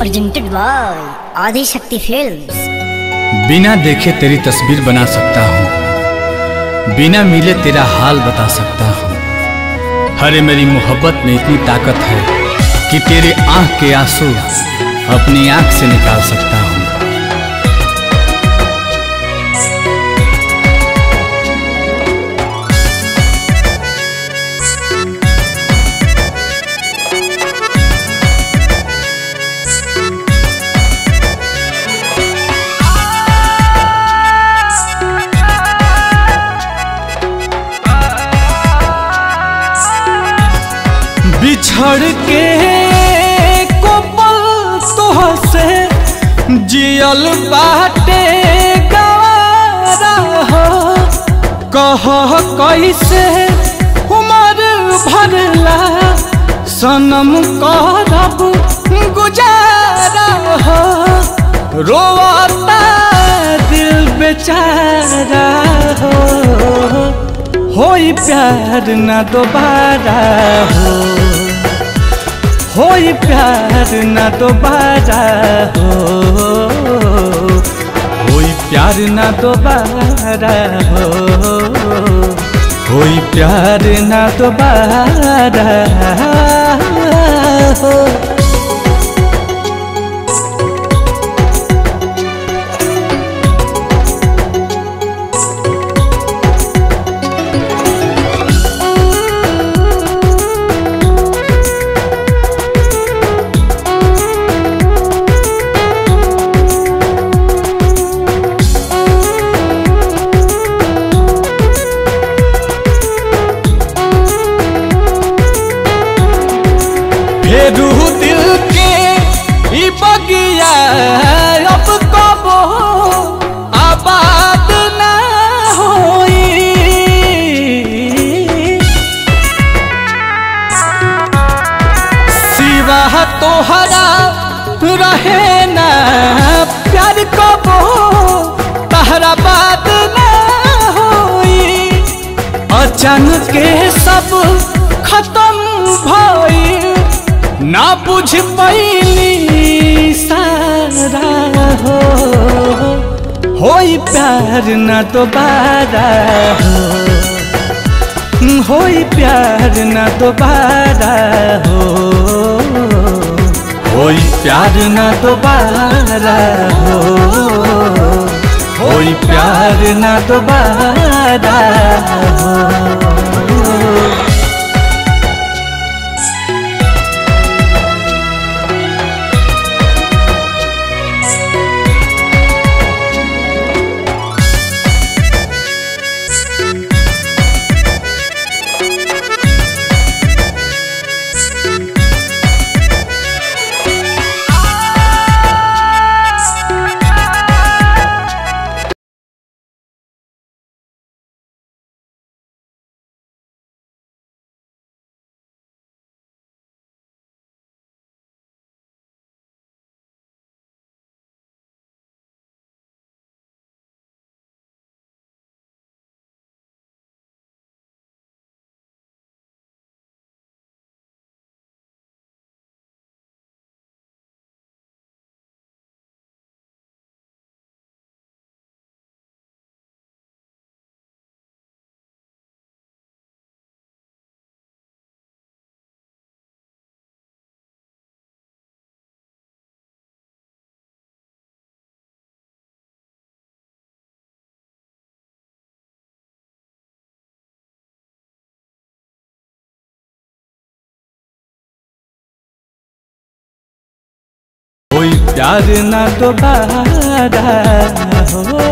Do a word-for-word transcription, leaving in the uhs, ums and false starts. Presented by आदि शक्ति films. बिना देखे तेरी तस्वीर बना सकता हूँ, बिना मिले तेरा हाल बता सकता हूँ। हरे मेरी मोहब्बत में इतनी ताकत है कि तेरे आँख के आंसू अपनी आँख से निकाल सकता हूँ। बिछड़ के एको पल तोह से जियल बाटे गवारा हो, कह कैसे उमर भरला सनम करब गुजारा हो। रोवाता दिल बेचारा हो, होई प्यार न दोबारा हो, होई प्यार ना दोबारा हो, होई प्यार ना दोबारा हो, होई प्यार ना दोबारा हो। रूह दिल के ई बगिया अब कब आबाद ना होई, सिवा तोहरा रहे ना प्यार कब तहरा बात ना होई। अचानक के सब खत्म भई ना बुझ पैली सारा हो, होई प्यार ना दोबारा हो, होई प्यार ना दोबारा हो, होई प्यार ना दोबारा हो, होई प्यार ना दोबारा हो। होई प्यार ना दोबारा हो,